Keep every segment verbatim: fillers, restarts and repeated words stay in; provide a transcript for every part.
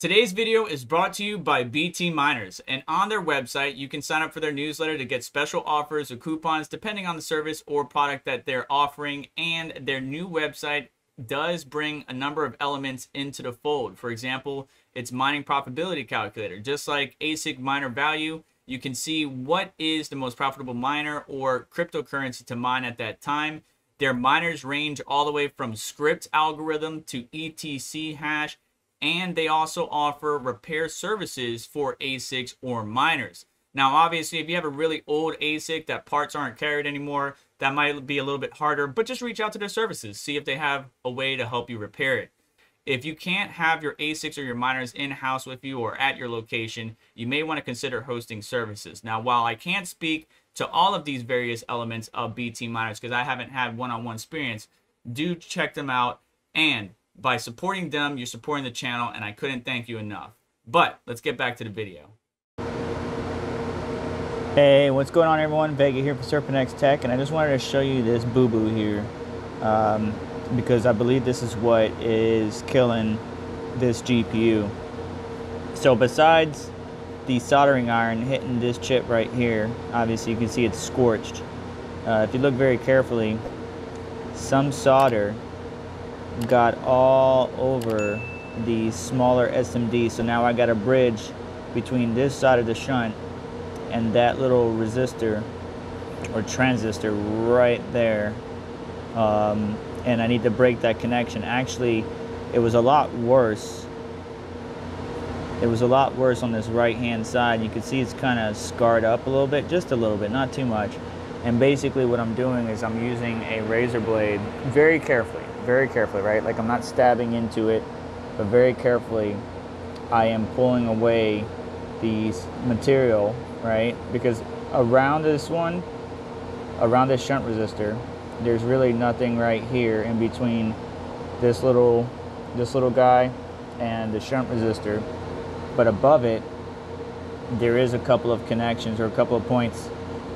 Today's video is brought to you by B T Miners, and on their website you can sign up for their newsletter to get special offers or coupons depending on the service or product that they're offering. And their new website does bring a number of elements into the fold. For example, it's mining profitability calculator. Just like A S I C miner value, you can see what is the most profitable miner or cryptocurrency to mine at that time. Their miners range all the way from script algorithm to E T C hash. And they also offer repair services for A S I Cs or miners. Now, obviously, if you have a really old A S I C that parts aren't carried anymore, that might be a little bit harder, but just reach out to their services. See if they have a way to help you repair it. If you can't have your A S I Cs or your miners in-house with you or at your location, you may want to consider hosting services. Now, while I can't speak to all of these various elements of B T Miners because I haven't had one-on-one experience, do check them out, and by supporting them, you're supporting the channel, and I couldn't thank you enough. But let's get back to the video. Hey, what's going on, everyone? Vega here for SerpentX Tech, and I just wanted to show you this boo-boo here um, because I believe this is what is killing this G P U. So besides the soldering iron hitting this chip right here, obviously you can see it's scorched. Uh, if you look very carefully, some solder got all over the smaller S M D, so now I got a bridge between this side of the shunt and that little resistor or transistor right there, um, and I need to break that connection. Actually, it was a lot worse it was a lot worse on this right hand side. You can see it's kind of scarred up a little bit, just a little bit, not too much. And basically what I'm doing is I'm using a razor blade very carefully, very carefully, right? Like, I'm not stabbing into it, but very carefully I am pulling away these material, right? Because around this one, around this shunt resistor, there's really nothing right here in between this little, this little guy and the shunt resistor. But above it, there is a couple of connections or a couple of points.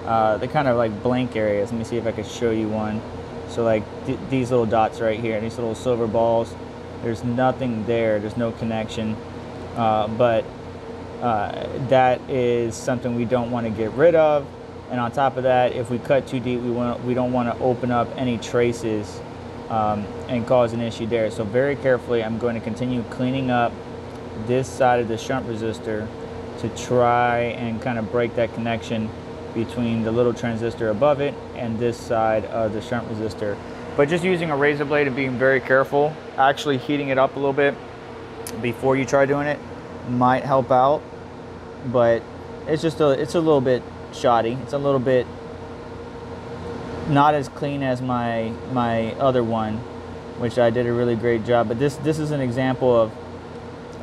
Uh, they're kind of like blank areas. Let me see if I could show you one. So like th these little dots right here, these little silver balls, there's nothing there, there's no connection. Uh, but uh, that is something we don't want to get rid of. And on top of that, if we cut too deep, we, want, we don't want to open up any traces um, and cause an issue there. So very carefully, I'm going to continue cleaning up this side of the shunt resistor to try and kind of break that connection between the little transistor above it and this side of the shunt resistor. But just using a razor blade and being very careful, actually heating it up a little bit before you try doing it might help out, but it's just a, it's a little bit shoddy. It's a little bit not as clean as my my other one, which I did a really great job. But this this is an example of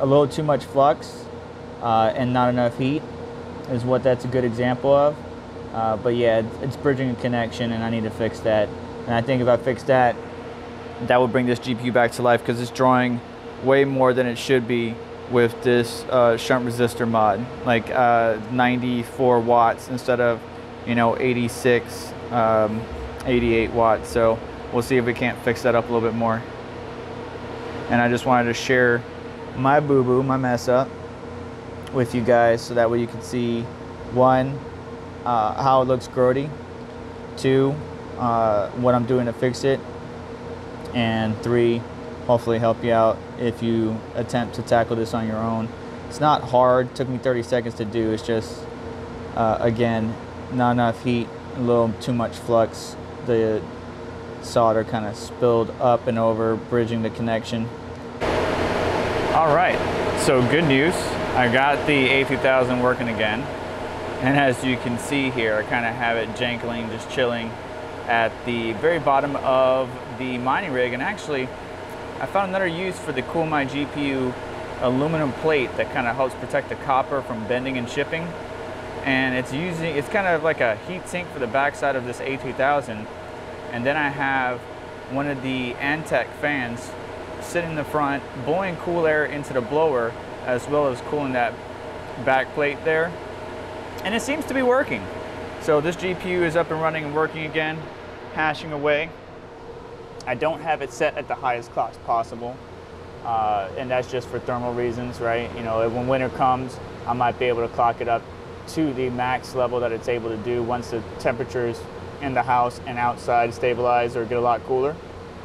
a little too much flux uh, and not enough heat is what that's a good example of. Uh, but yeah, it's bridging a connection and I need to fix that. And I think if I fix that, that would bring this G P U back to life because it's drawing way more than it should be with this uh, shunt resistor mod. Like uh, ninety-four watts instead of, you know, eighty-six, um, eighty-eight watts. So we'll see if we can't fix that up a little bit more. And I just wanted to share my boo-boo, my mess up with you guys so that way you can see, one, Uh, how it looks grody, two, uh, what I'm doing to fix it, and three, hopefully help you out if you attempt to tackle this on your own. It's not hard. It took me thirty seconds to do. It's just, uh, again, not enough heat, a little too much flux. The solder kind of spilled up and over, bridging the connection. All right, so good news. I got the A two thousand working again. And as you can see here, I kind of have it jangling, just chilling at the very bottom of the mining rig. And actually, I found another use for the Cool My G P U aluminum plate that kind of helps protect the copper from bending and chipping. And it's using, it's kind of like a heat sink for the backside of this A two thousand. And then I have one of the Antec fans sitting in the front, blowing cool air into the blower, as well as cooling that back plate there. And it seems to be working. So this G P U is up and running and working again, hashing away. I don't have it set at the highest clocks possible, uh, and that's just for thermal reasons, right? You know, when winter comes, I might be able to clock it up to the max level that it's able to do once the temperatures in the house and outside stabilize or get a lot cooler.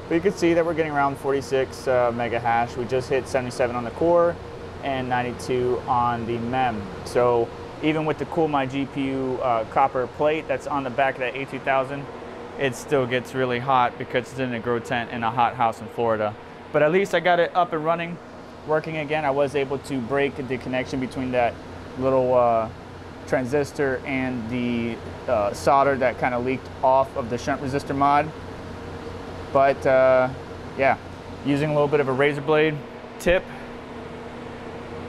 But you can see that we're getting around forty-six uh, mega hash. We just hit seventy-seven on the core and ninety-two on the mem. So even with the Cool My G P U uh, copper plate that's on the back of that A two thousand, it still gets really hot because it's in a grow tent in a hot house in Florida. But at least I got it up and running, working again. I was able to break the connection between that little uh, transistor and the uh, solder that kind of leaked off of the shunt resistor mod. But uh, yeah, using a little bit of a razor blade tip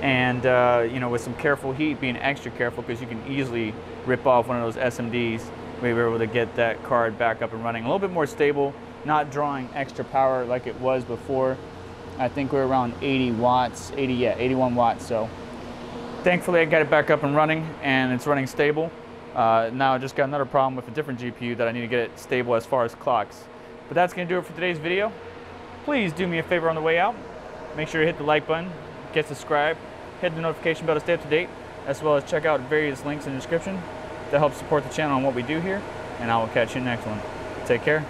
and uh, you know, with some careful heat, being extra careful because you can easily rip off one of those S M Ds. We were able to get that card back up and running. A little bit more stable, not drawing extra power like it was before. I think we're around eighty watts, eighty, yeah, eighty-one watts. So thankfully I got it back up and running and it's running stable. Uh, now I just got another problem with a different G P U that I need to get it stable as far as clocks. But that's gonna do it for today's video. Please do me a favor on the way out. Make sure you hit the like button, get subscribed, hit the notification bell to stay up to date, as well as check out various links in the description to help support the channel and what we do here, and I will catch you next one. Take care.